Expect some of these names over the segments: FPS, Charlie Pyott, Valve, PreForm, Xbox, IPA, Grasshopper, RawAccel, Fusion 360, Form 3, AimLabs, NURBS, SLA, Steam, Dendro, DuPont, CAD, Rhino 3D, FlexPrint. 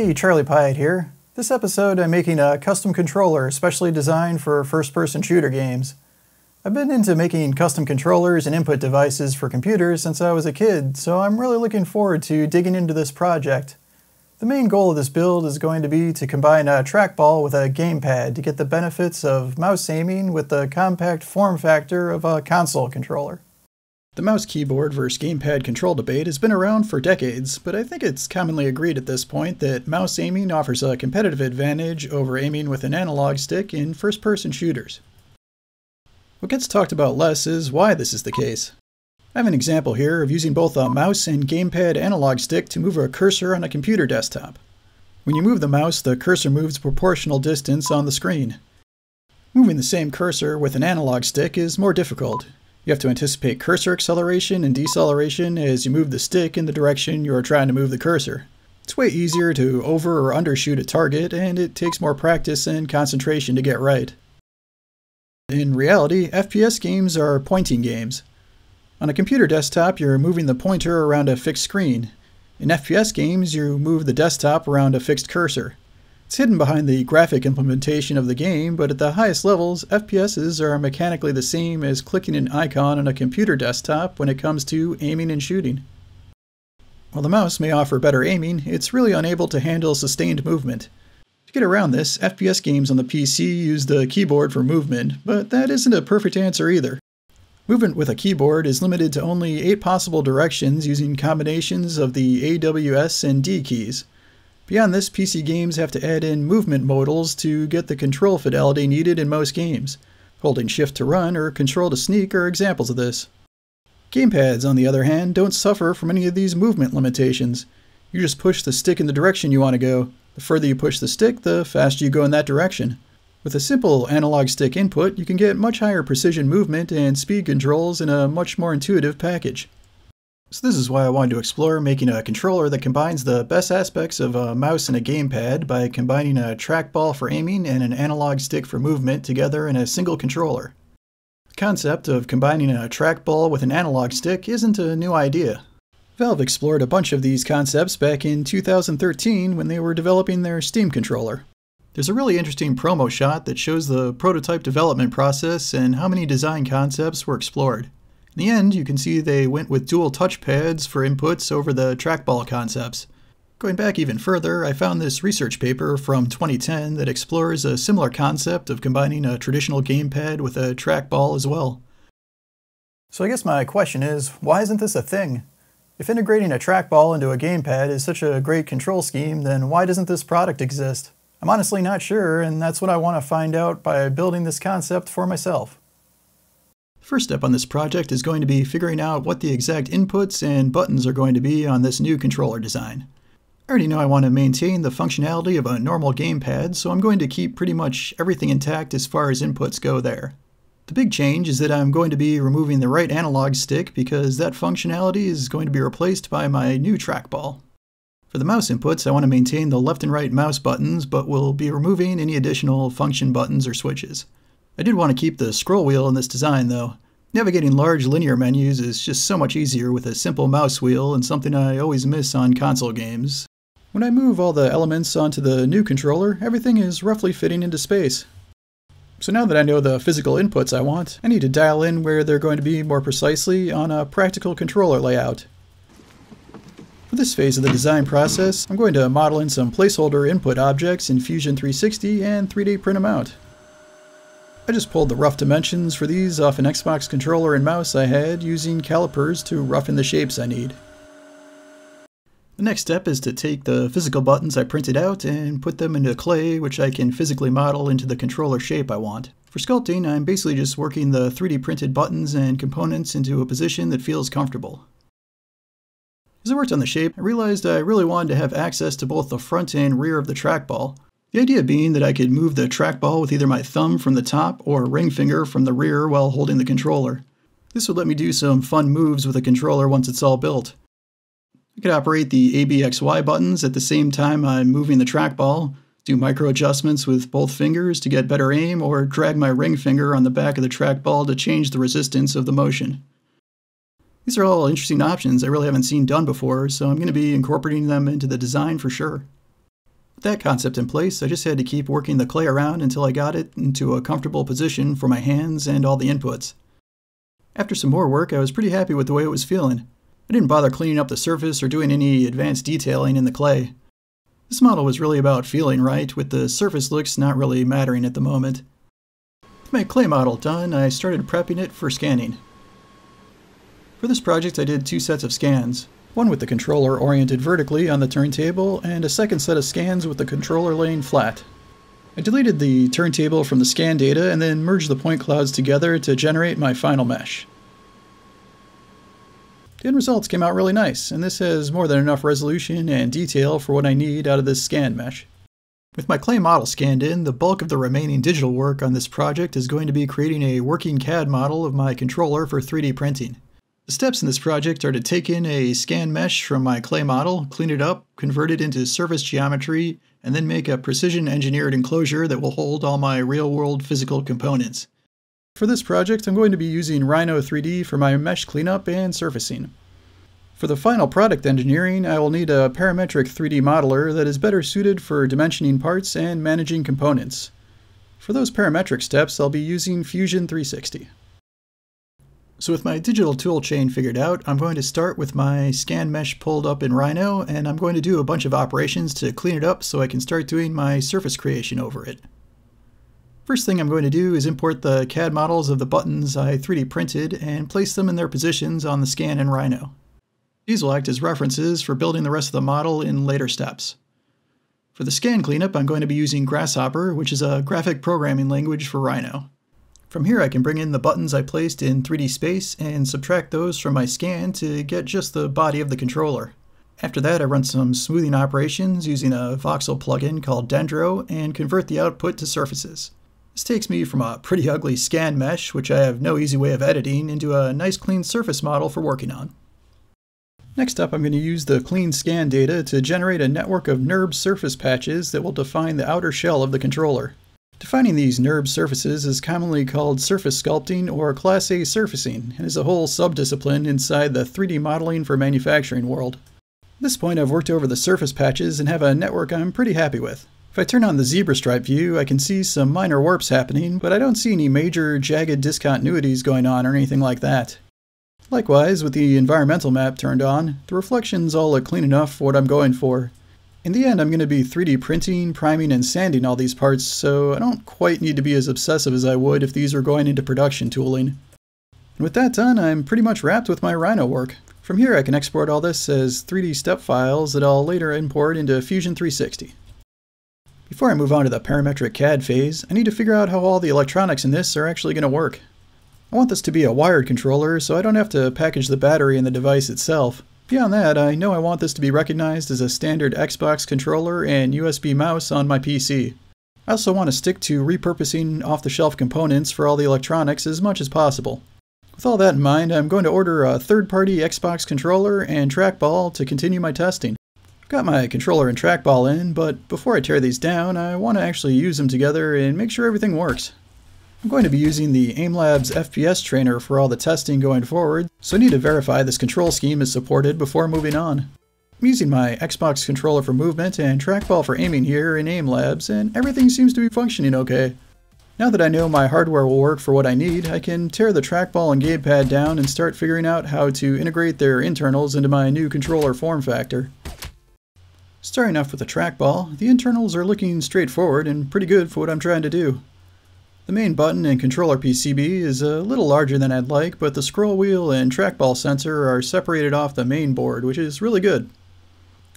Hey, Charlie Pyott here. This episode I'm making a custom controller specially designed for first-person shooter games. I've been into making custom controllers and input devices for computers since I was a kid, so I'm really looking forward to digging into this project. The main goal of this build is going to be to combine a trackball with a gamepad to get the benefits of mouse aiming with the compact form factor of a console controller. The mouse keyboard versus gamepad control debate has been around for decades, but I think it's commonly agreed at this point that mouse aiming offers a competitive advantage over aiming with an analog stick in first-person shooters. What gets talked about less is why this is the case. I have an example here of using both a mouse and gamepad analog stick to move a cursor on a computer desktop. When you move the mouse, the cursor moves a proportional distance on the screen. Moving the same cursor with an analog stick is more difficult. You have to anticipate cursor acceleration and deceleration as you move the stick in the direction you are trying to move the cursor. It's way easier to over or undershoot a target, and it takes more practice and concentration to get right. In reality, FPS games are pointing games. On a computer desktop, you're moving the pointer around a fixed screen. In FPS games, you move the desktop around a fixed cursor. It's hidden behind the graphic implementation of the game, but at the highest levels, FPSs are mechanically the same as clicking an icon on a computer desktop when it comes to aiming and shooting. While the mouse may offer better aiming, it's really unable to handle sustained movement. To get around this, FPS games on the PC use the keyboard for movement, but that isn't a perfect answer either. Movement with a keyboard is limited to only 8 possible directions using combinations of the A, W, S, and D keys. Beyond this, PC games have to add in movement modals to get the control fidelity needed in most games. Holding shift to run or control to sneak are examples of this. Gamepads, on the other hand, don't suffer from any of these movement limitations. You just push the stick in the direction you want to go. The further you push the stick, the faster you go in that direction. With a simple analog stick input, you can get much higher precision movement and speed controls in a much more intuitive package. So this is why I wanted to explore making a controller that combines the best aspects of a mouse and a gamepad by combining a trackball for aiming and an analog stick for movement together in a single controller. The concept of combining a trackball with an analog stick isn't a new idea. Valve explored a bunch of these concepts back in 2013 when they were developing their Steam controller. There's a really interesting promo shot that shows the prototype development process and how many design concepts were explored. In the end, you can see they went with dual touchpads for inputs over the trackball concepts. Going back even further, I found this research paper from 2010 that explores a similar concept of combining a traditional gamepad with a trackball as well. So I guess my question is, why isn't this a thing? If integrating a trackball into a gamepad is such a great control scheme, then why doesn't this product exist? I'm honestly not sure, and that's what I want to find out by building this concept for myself. First step on this project is going to be figuring out what the exact inputs and buttons are going to be on this new controller design. I already know I want to maintain the functionality of a normal gamepad, so I'm going to keep pretty much everything intact as far as inputs go there. The big change is that I'm going to be removing the right analog stick because that functionality is going to be replaced by my new trackball. For the mouse inputs, I want to maintain the left and right mouse buttons, but we'll be removing any additional function buttons or switches. I did want to keep the scroll wheel in this design, though. Navigating large linear menus is just so much easier with a simple mouse wheel and something I always miss on console games. When I move all the elements onto the new controller, everything is roughly fitting into space. So now that I know the physical inputs I want, I need to dial in where they're going to be more precisely on a practical controller layout. For this phase of the design process, I'm going to model in some placeholder input objects in Fusion 360 and 3D print them out. I just pulled the rough dimensions for these off an Xbox controller and mouse I had, using calipers to roughen the shapes I need. The next step is to take the physical buttons I printed out and put them into clay, which I can physically model into the controller shape I want. For sculpting, I'm basically just working the 3D printed buttons and components into a position that feels comfortable. As I worked on the shape, I realized I really wanted to have access to both the front and rear of the trackball. The idea being that I could move the trackball with either my thumb from the top or ring finger from the rear while holding the controller. This would let me do some fun moves with the controller once it's all built. I could operate the A, B, X, Y buttons at the same time I'm moving the trackball, do micro adjustments with both fingers to get better aim, or drag my ring finger on the back of the trackball to change the resistance of the motion. These are all interesting options I really haven't seen done before, so I'm going to be incorporating them into the design for sure. With that concept in place, I just had to keep working the clay around until I got it into a comfortable position for my hands and all the inputs. After some more work, I was pretty happy with the way it was feeling. I didn't bother cleaning up the surface or doing any advanced detailing in the clay. This model was really about feeling right, with the surface looks not really mattering at the moment. With my clay model done, I started prepping it for scanning. For this project, I did two sets of scans. One with the controller oriented vertically on the turntable, and a second set of scans with the controller laying flat. I deleted the turntable from the scan data and then merged the point clouds together to generate my final mesh. The end results came out really nice, and this has more than enough resolution and detail for what I need out of this scan mesh. With my clay model scanned in, the bulk of the remaining digital work on this project is going to be creating a working CAD model of my controller for 3D printing. The steps in this project are to take in a scan mesh from my clay model, clean it up, convert it into surface geometry, and then make a precision engineered enclosure that will hold all my real-world physical components. For this project, I'm going to be using Rhino 3D for my mesh cleanup and surfacing. For the final product engineering, I will need a parametric 3D modeler that is better suited for dimensioning parts and managing components. For those parametric steps, I'll be using Fusion 360. So with my digital tool chain figured out, I'm going to start with my scan mesh pulled up in Rhino, and I'm going to do a bunch of operations to clean it up so I can start doing my surface creation over it. First thing I'm going to do is import the CAD models of the buttons I 3D printed and place them in their positions on the scan in Rhino. These will act as references for building the rest of the model in later steps. For the scan cleanup, I'm going to be using Grasshopper, which is a graphic programming language for Rhino. From here, I can bring in the buttons I placed in 3D space and subtract those from my scan to get just the body of the controller. After that, I run some smoothing operations using a voxel plugin called Dendro and convert the output to surfaces. This takes me from a pretty ugly scan mesh, which I have no easy way of editing, into a nice clean surface model for working on. Next up, I'm going to use the clean scan data to generate a network of NURBS surface patches that will define the outer shell of the controller. Defining these NURBS surfaces is commonly called surface sculpting or Class A surfacing, and is a whole subdiscipline inside the 3D modeling for manufacturing world. At this point, I've worked over the surface patches and have a network I'm pretty happy with. If I turn on the zebra stripe view, I can see some minor warps happening, but I don't see any major jagged discontinuities going on or anything like that. Likewise, with the environmental map turned on, the reflections all look clean enough for what I'm going for. In the end, I'm going to be 3D printing, priming, and sanding all these parts, so I don't quite need to be as obsessive as I would if these were going into production tooling. And with that done, I'm pretty much wrapped with my Rhino work. From here, I can export all this as 3D step files that I'll later import into Fusion 360. Before I move on to the parametric CAD phase, I need to figure out how all the electronics in this are actually going to work. I want this to be a wired controller, so I don't have to package the battery in the device itself. Beyond that, I know I want this to be recognized as a standard Xbox controller and USB mouse on my PC. I also want to stick to repurposing off-the-shelf components for all the electronics as much as possible. With all that in mind, I'm going to order a third-party Xbox controller and trackball to continue my testing. I've got my controller and trackball in, but before I tear these down, I want to actually use them together and make sure everything works. I'm going to be using the AimLabs FPS trainer for all the testing going forward, so I need to verify this control scheme is supported before moving on. I'm using my Xbox controller for movement and trackball for aiming here in AimLabs, and everything seems to be functioning okay. Now that I know my hardware will work for what I need, I can tear the trackball and gamepad down and start figuring out how to integrate their internals into my new controller form factor. Starting off with the trackball, the internals are looking straightforward and pretty good for what I'm trying to do. The main button and controller PCB is a little larger than I'd like, but the scroll wheel and trackball sensor are separated off the main board, which is really good.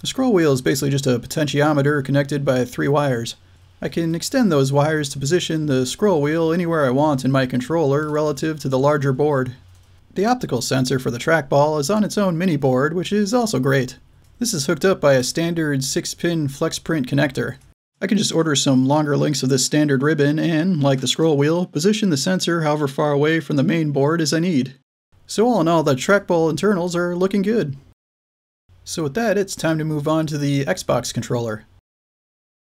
The scroll wheel is basically just a potentiometer connected by 3 wires. I can extend those wires to position the scroll wheel anywhere I want in my controller relative to the larger board. The optical sensor for the trackball is on its own mini board, which is also great. This is hooked up by a standard 6-pin FlexPrint connector. I can just order some longer lengths of this standard ribbon and, like the scroll wheel, position the sensor however far away from the main board as I need. So all in all, the trackball internals are looking good. So with that, it's time to move on to the Xbox controller.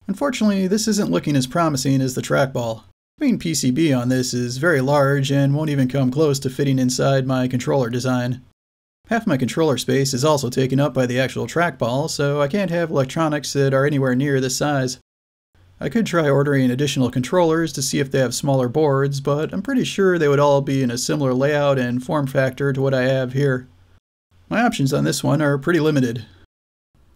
Unfortunately, this isn't looking as promising as the trackball. The main PCB on this is very large and won't even come close to fitting inside my controller design. Half my controller space is also taken up by the actual trackball, so I can't have electronics that are anywhere near this size. I could try ordering additional controllers to see if they have smaller boards, but I'm pretty sure they would all be in a similar layout and form factor to what I have here. My options on this one are pretty limited.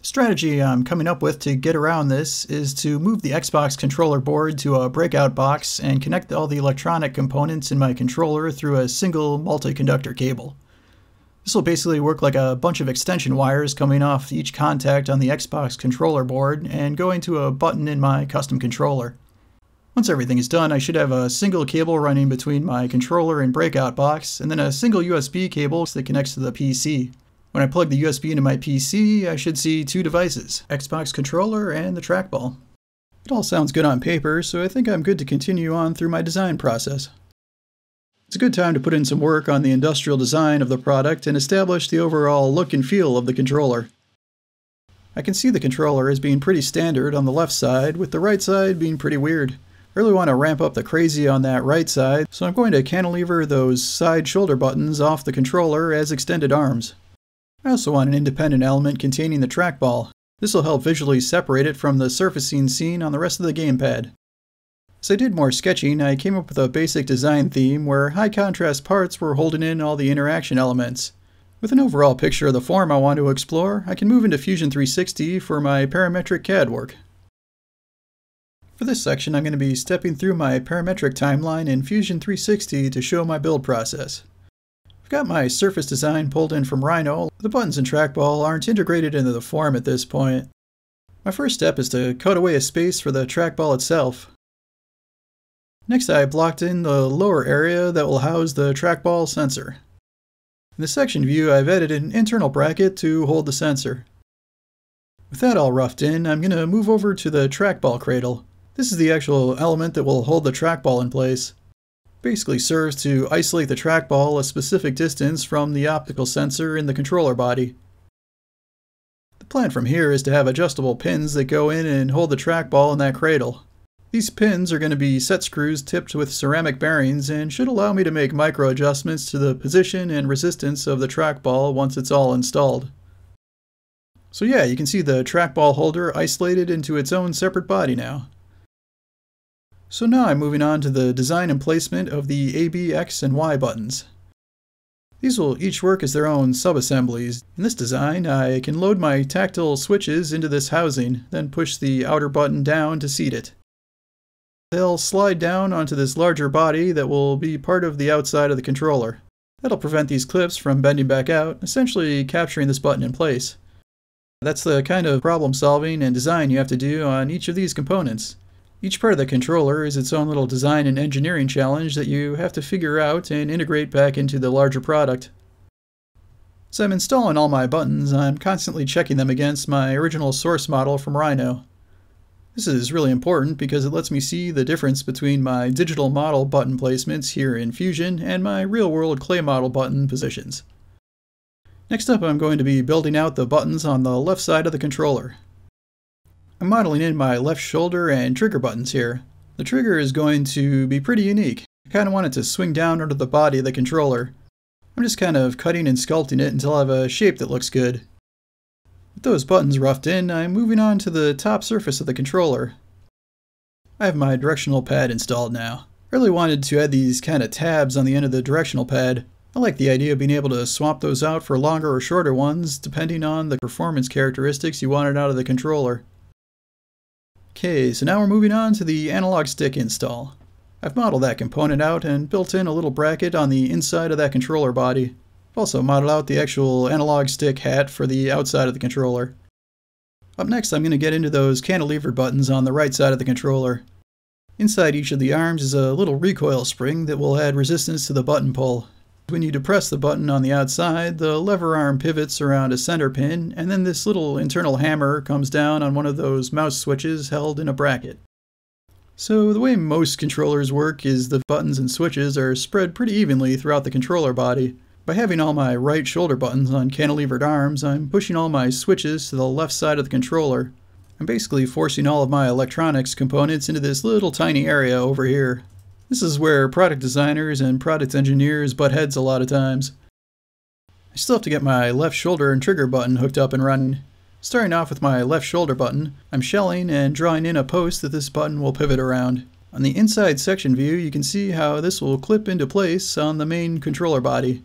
The strategy I'm coming up with to get around this is to move the Xbox controller board to a breakout box and connect all the electronic components in my controller through a single multi-conductor cable. This will basically work like a bunch of extension wires coming off each contact on the Xbox controller board and going to a button in my custom controller. Once everything is done, I should have a single cable running between my controller and breakout box, and then a single USB cable that connects to the PC. When I plug the USB into my PC, I should see two devices, Xbox controller and the trackball. It all sounds good on paper, so I think I'm good to continue on through my design process. It's a good time to put in some work on the industrial design of the product and establish the overall look and feel of the controller. I can see the controller as being pretty standard on the left side, with the right side being pretty weird. I really want to ramp up the crazy on that right side, so I'm going to cantilever those side shoulder buttons off the controller as extended arms. I also want an independent element containing the trackball. This will help visually separate it from the surfacing seen on the rest of the gamepad. As I did more sketching, I came up with a basic design theme where high contrast parts were holding in all the interaction elements. With an overall picture of the form I want to explore, I can move into Fusion 360 for my parametric CAD work. For this section, I'm going to be stepping through my parametric timeline in Fusion 360 to show my build process. I've got my surface design pulled in from Rhino. The buttons and trackball aren't integrated into the form at this point. My first step is to cut away a space for the trackball itself. Next, I blocked in the lower area that will house the trackball sensor. In the section view, I've added an internal bracket to hold the sensor. With that all roughed in, I'm going to move over to the trackball cradle. This is the actual element that will hold the trackball in place. It basically serves to isolate the trackball a specific distance from the optical sensor in the controller body. The plan from here is to have adjustable pins that go in and hold the trackball in that cradle. These pins are going to be set screws tipped with ceramic bearings and should allow me to make micro adjustments to the position and resistance of the trackball once it's all installed. So yeah, you can see the trackball holder isolated into its own separate body now. So now I'm moving on to the design and placement of the A, B, X, and Y buttons. These will each work as their own subassemblies. In this design, I can load my tactile switches into this housing, then push the outer button down to seat it. They'll slide down onto this larger body that will be part of the outside of the controller. That'll prevent these clips from bending back out, essentially capturing this button in place. That's the kind of problem solving and design you have to do on each of these components. Each part of the controller is its own little design and engineering challenge that you have to figure out and integrate back into the larger product. As I'm installing all my buttons, I'm constantly checking them against my original source model from Rhino. This is really important because it lets me see the difference between my digital model button placements here in Fusion and my real-world clay model button positions. Next up, I'm going to be building out the buttons on the left side of the controller. I'm modeling in my left shoulder and trigger buttons here. The trigger is going to be pretty unique. I kind of want it to swing down under the body of the controller. I'm just kind of cutting and sculpting it until I have a shape that looks good. With those buttons roughed in, I'm moving on to the top surface of the controller. I have my directional pad installed now. I really wanted to add these kind of tabs on the end of the directional pad. I like the idea of being able to swap those out for longer or shorter ones, depending on the performance characteristics you wanted out of the controller. Okay, so now we're moving on to the analog stick install. I've modeled that component out and built in a little bracket on the inside of that controller body. I've also modeled out the actual analog stick hat for the outside of the controller. Up next, I'm going to get into those cantilever buttons on the right side of the controller. Inside each of the arms is a little recoil spring that will add resistance to the button pull. When you depress the button on the outside, the lever arm pivots around a center pin, and then this little internal hammer comes down on one of those mouse switches held in a bracket. So the way most controllers work is the buttons and switches are spread pretty evenly throughout the controller body. By having all my right shoulder buttons on cantilevered arms, I'm pushing all my switches to the left side of the controller. I'm basically forcing all of my electronics components into this little tiny area over here. This is where product designers and product engineers butt heads a lot of times. I still have to get my left shoulder and trigger button hooked up and running. Starting off with my left shoulder button, I'm shelling and drawing in a post that this button will pivot around. On the inside section view, you can see how this will clip into place on the main controller body.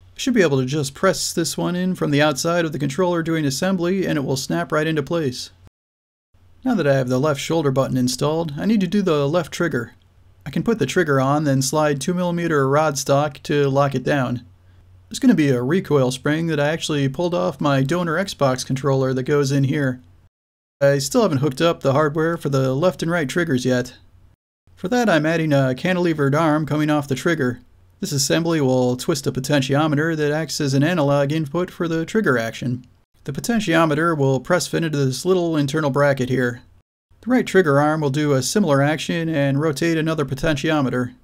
I should be able to just press this one in from the outside of the controller doing assembly and it will snap right into place. Now that I have the left shoulder button installed, I need to do the left trigger. I can put the trigger on, then slide 2mm rod stock to lock it down. There's going to be a recoil spring that I actually pulled off my donor Xbox controller that goes in here. I still haven't hooked up the hardware for the left and right triggers yet. For that, I'm adding a cantilevered arm coming off the trigger. This assembly will twist a potentiometer that acts as an analog input for the trigger action. The potentiometer will press fit into this little internal bracket here. The right trigger arm will do a similar action and rotate another potentiometer.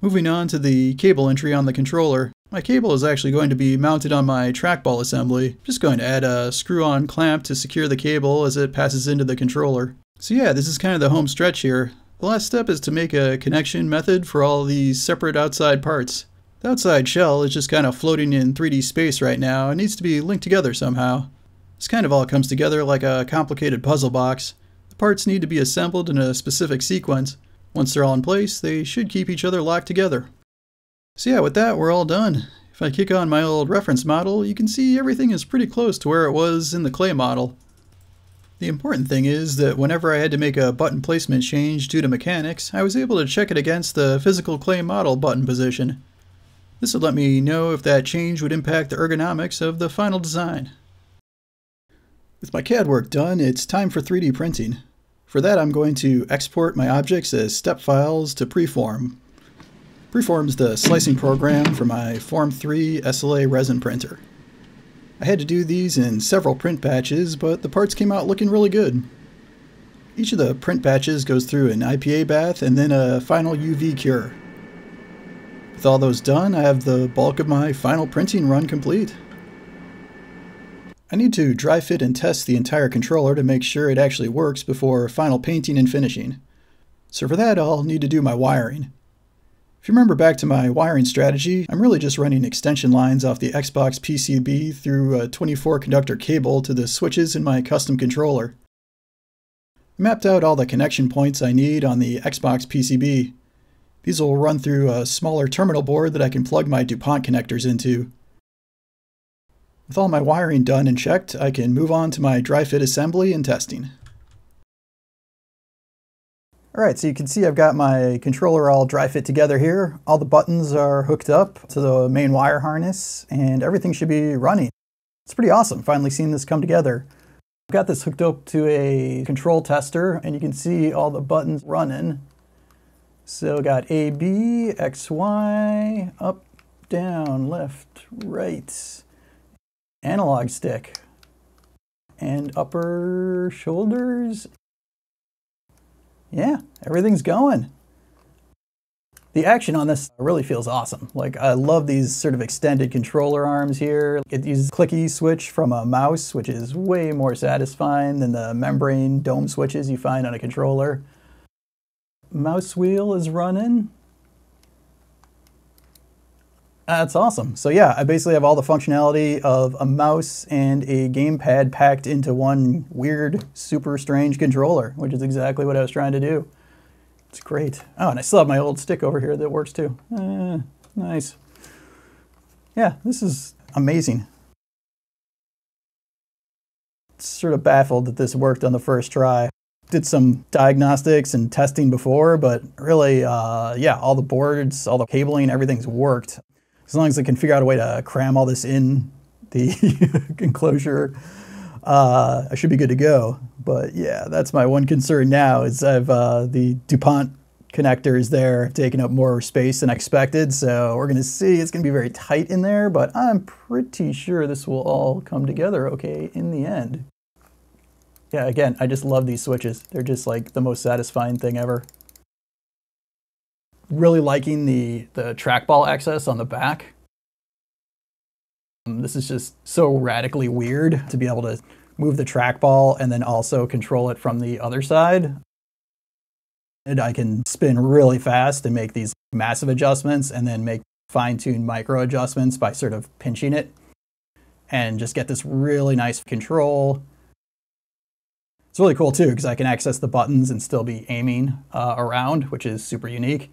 Moving on to the cable entry on the controller. My cable is actually going to be mounted on my trackball assembly. I'm just going to add a screw-on clamp to secure the cable as it passes into the controller. So yeah, this is kind of the home stretch here. The last step is to make a connection method for all these separate outside parts. The outside shell is just kind of floating in 3D space right now and needs to be linked together somehow. This kind of all comes together like a complicated puzzle box. The parts need to be assembled in a specific sequence. Once they're all in place, they should keep each other locked together. So yeah, with that, we're all done. If I kick on my old reference model, you can see everything is pretty close to where it was in the clay model. The important thing is that whenever I had to make a button placement change due to mechanics, I was able to check it against the physical clay model button position. This would let me know if that change would impact the ergonomics of the final design. With my CAD work done, it's time for 3D printing. For that, I'm going to export my objects as step files to PreForm. PreForm is the slicing program for my Form 3 SLA resin printer. I had to do these in several print batches, but the parts came out looking really good. Each of the print batches goes through an IPA bath and then a final UV cure. With all those done, I have the bulk of my final printing run complete. I need to dry fit and test the entire controller to make sure it actually works before final painting and finishing. So for that, I'll need to do my wiring. If you remember back to my wiring strategy, I'm really just running extension lines off the Xbox PCB through a 24-conductor cable to the switches in my custom controller. I mapped out all the connection points I need on the Xbox PCB. These will run through a smaller terminal board that I can plug my DuPont connectors into. With all my wiring done and checked, I can move on to my dry fit assembly and testing. Alright, so you can see I've got my controller all dry fit together here. All the buttons are hooked up to the main wire harness and everything should be running. It's pretty awesome, finally seeing this come together. I've got this hooked up to a control tester and you can see all the buttons running. So I've got A, B, X, Y, up, down, left, right, analog stick, and upper shoulders. Yeah, everything's going. The action on this really feels awesome. Like, I love these sort of extended controller arms here. It uses clicky switch from a mouse, which is way more satisfying than the membrane dome switches you find on a controller. Mouse wheel is running. That's awesome. So yeah, I basically have all the functionality of a mouse and a gamepad packed into one weird, super strange controller, which is exactly what I was trying to do. It's great. Oh, and I still have my old stick over here that works too. Nice. Yeah, this is amazing. Sort of baffled that this worked on the first try. Did some diagnostics and testing before, but really, yeah, all the boards, all the cabling, everything's worked. As long as I can figure out a way to cram all this in the enclosure, I should be good to go. But yeah, that's my one concern now is I've the DuPont connectors there taking up more space than expected. So we're going to see. It's going to be very tight in there, but I'm pretty sure this will all come together okay in the end. Yeah, again, I just love these switches. They're just like the most satisfying thing ever. Really liking the trackball access on the back. This is just so radically weird to be able to move the trackball and then also control it from the other side. And I can spin really fast and make these massive adjustments and then make fine-tune micro adjustments by sort of pinching it and just get this really nice control. It's really cool too, because I can access the buttons and still be aiming around, which is super unique.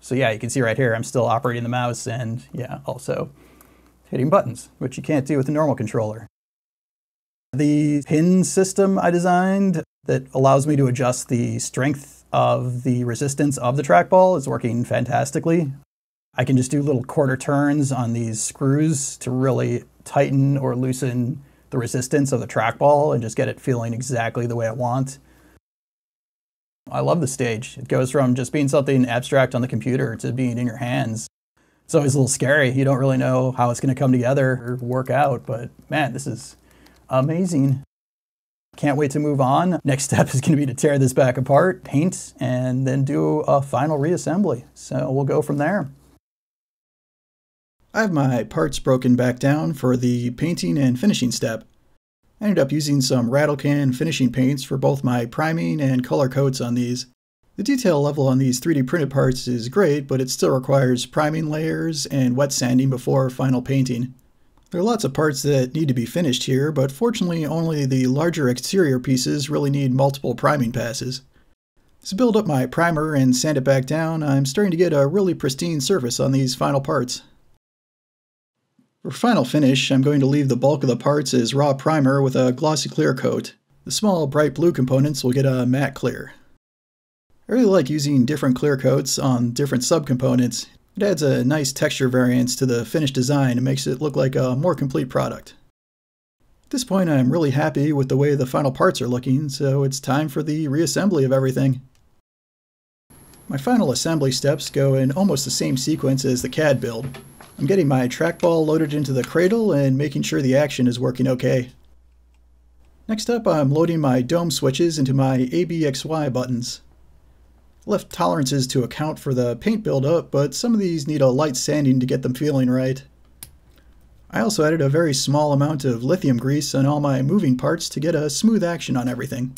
So yeah, you can see right here, I'm still operating the mouse and yeah, also hitting buttons, which you can't do with a normal controller. The pin system I designed that allows me to adjust the strength of the resistance of the trackball is working fantastically. I can just do little quarter turns on these screws to really tighten or loosen the resistance of the trackball and just get it feeling exactly the way I want. I love the stage. It goes from just being something abstract on the computer to being in your hands. It's always a little scary. You don't really know how it's going to come together or work out, but man, this is amazing. Can't wait to move on. Next step is going to be to tear this back apart, paint, and then do a final reassembly. So we'll go from there. I have my parts broken back down for the painting and finishing step. I ended up using some Rattlecan finishing paints for both my priming and color coats on these. The detail level on these 3D printed parts is great, but it still requires priming layers and wet sanding before final painting. There are lots of parts that need to be finished here, but fortunately only the larger exterior pieces really need multiple priming passes. To build up my primer and sand it back down, I'm starting to get a really pristine surface on these final parts. For final finish, I'm going to leave the bulk of the parts as raw primer with a glossy clear coat. The small bright blue components will get a matte clear. I really like using different clear coats on different subcomponents. It adds a nice texture variance to the finished design and makes it look like a more complete product. At this point, I'm really happy with the way the final parts are looking, so it's time for the reassembly of everything. My final assembly steps go in almost the same sequence as the CAD build. I'm getting my trackball loaded into the cradle and making sure the action is working okay. Next up, I'm loading my dome switches into my ABXY buttons. Left tolerances to account for the paint buildup, but some of these need a light sanding to get them feeling right. I also added a very small amount of lithium grease on all my moving parts to get a smooth action on everything.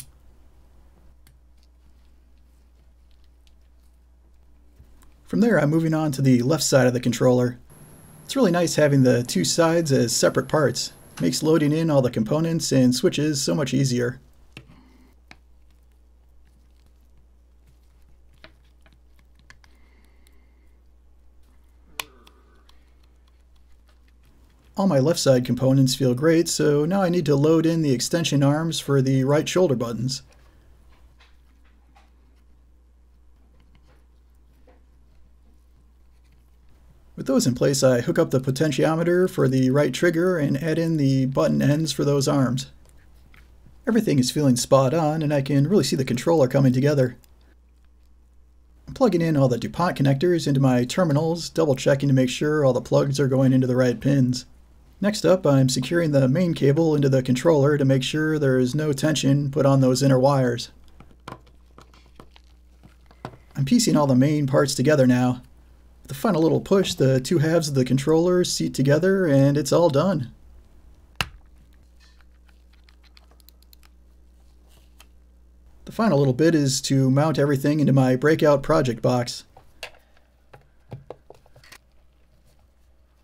From there, I'm moving on to the left side of the controller. It's really nice having the two sides as separate parts. It makes loading in all the components and switches so much easier. All my left side components feel great, so now I need to load in the extension arms for the right shoulder buttons. With those in place, I hook up the potentiometer for the right trigger and add in the button ends for those arms. Everything is feeling spot on, and I can really see the controller coming together. I'm plugging in all the DuPont connectors into my terminals, double-checking to make sure all the plugs are going into the right pins. Next up, I'm securing the main cable into the controller to make sure there is no tension put on those inner wires. I'm piecing all the main parts together now. With a final little push, the two halves of the controller seat together, and it's all done. The final little bit is to mount everything into my breakout project box.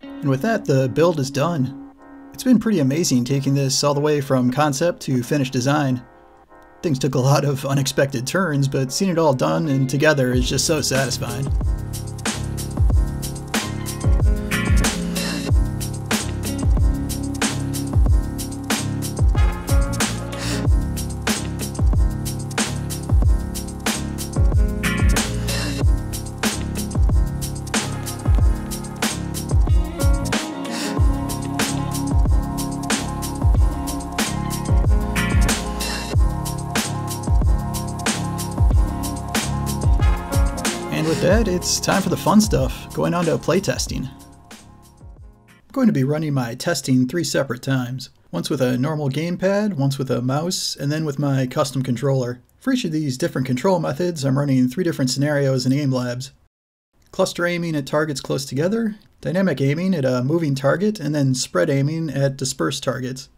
And with that, the build is done. It's been pretty amazing taking this all the way from concept to finished design. Things took a lot of unexpected turns, but seeing it all done and together is just so satisfying. It's time for the fun stuff, going on to playtesting. I'm going to be running my testing three separate times, once with a normal gamepad, once with a mouse, and then with my custom controller. For each of these different control methods, I'm running three different scenarios in AimLabs. Cluster aiming at targets close together, dynamic aiming at a moving target, and then spread aiming at dispersed targets.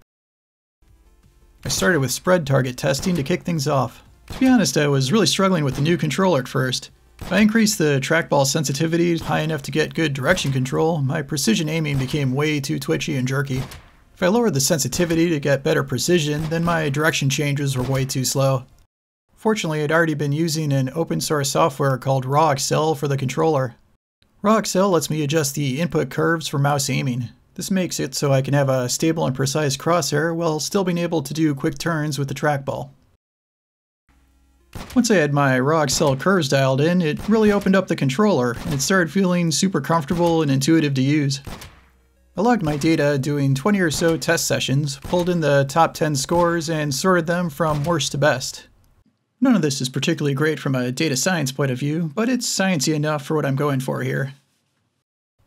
I started with spread target testing to kick things off. To be honest, I was really struggling with the new controller at first. If I increased the trackball sensitivity high enough to get good direction control, my precision aiming became way too twitchy and jerky. If I lowered the sensitivity to get better precision, then my direction changes were way too slow. Fortunately, I'd already been using an open source software called RawAccel for the controller. RawAccel lets me adjust the input curves for mouse aiming. This makes it so I can have a stable and precise crosshair while still being able to do quick turns with the trackball. Once I had my RawAccel curves dialed in, it really opened up the controller, and it started feeling super comfortable and intuitive to use. I logged my data doing 20 or so test sessions, pulled in the top 10 scores, and sorted them from worst to best. None of this is particularly great from a data science point of view, but it's sciencey enough for what I'm going for here.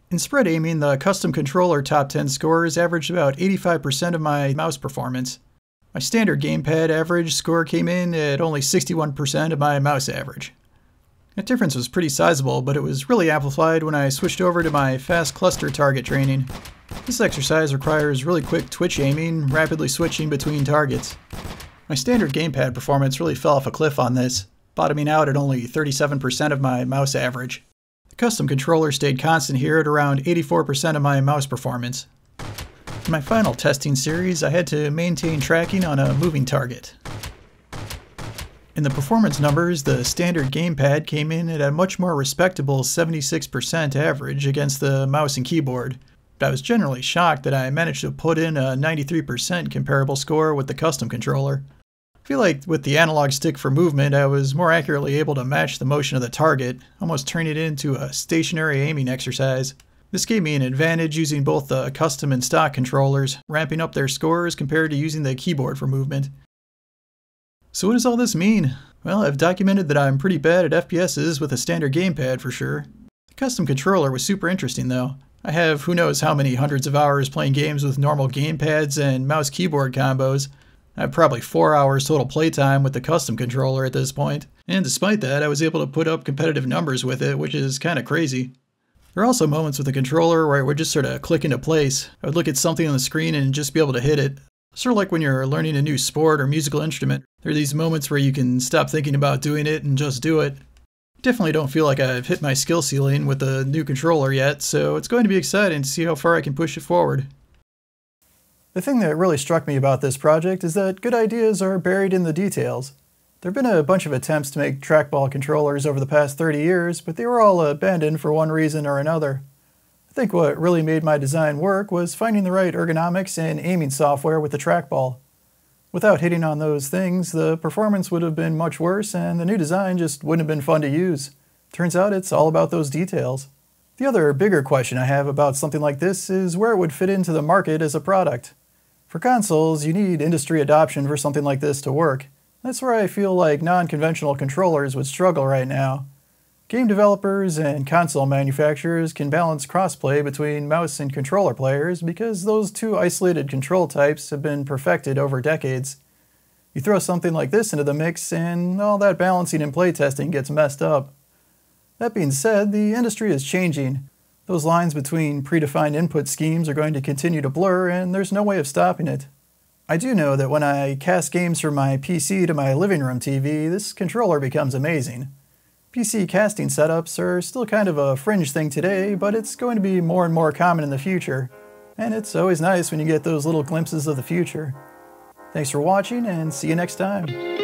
In spread aiming, the custom controller top 10 scores averaged about 85% of my mouse performance. My standard gamepad average score came in at only 61% of my mouse average. That difference was pretty sizable, but it was really amplified when I switched over to my fast cluster target training. This exercise requires really quick twitch aiming, rapidly switching between targets. My standard gamepad performance really fell off a cliff on this, bottoming out at only 37% of my mouse average. The custom controller stayed constant here at around 84% of my mouse performance. In my final testing series, I had to maintain tracking on a moving target. In the performance numbers, the standard gamepad came in at a much more respectable 76% average against the mouse and keyboard. But I was generally shocked that I managed to put in a 93% comparable score with the custom controller. I feel like with the analog stick for movement, I was more accurately able to match the motion of the target, almost turning it into a stationary aiming exercise. This gave me an advantage using both the custom and stock controllers, ramping up their scores compared to using the keyboard for movement. So what does all this mean? Well, I've documented that I'm pretty bad at FPSs with a standard gamepad for sure. The custom controller was super interesting though. I have who knows how many hundreds of hours playing games with normal gamepads and mouse keyboard combos. I have probably 4 hours total playtime with the custom controller at this point. And despite that, I was able to put up competitive numbers with it, which is kind of crazy. There are also moments with the controller where I would just sort of click into place. I would look at something on the screen and just be able to hit it. Sort of like when you're learning a new sport or musical instrument. There are these moments where you can stop thinking about doing it and just do it. Definitely don't feel like I've hit my skill ceiling with the new controller yet, so it's going to be exciting to see how far I can push it forward. The thing that really struck me about this project is that good ideas are buried in the details. There have been a bunch of attempts to make trackball controllers over the past 30 years, but they were all abandoned for one reason or another. I think what really made my design work was finding the right ergonomics and aiming software with the trackball. Without hitting on those things, the performance would have been much worse and the new design just wouldn't have been fun to use. Turns out it's all about those details. The other bigger question I have about something like this is where it would fit into the market as a product. For consoles, you need industry adoption for something like this to work. That's where I feel like non-conventional controllers would struggle right now. Game developers and console manufacturers can balance crossplay between mouse and controller players because those two isolated control types have been perfected over decades. You throw something like this into the mix and all that balancing and playtesting gets messed up. That being said, the industry is changing. Those lines between predefined input schemes are going to continue to blur and there's no way of stopping it. I do know that when I cast games from my PC to my living room TV, this controller becomes amazing. PC casting setups are still kind of a fringe thing today, but it's going to be more and more common in the future. And it's always nice when you get those little glimpses of the future. Thanks for watching, and see you next time.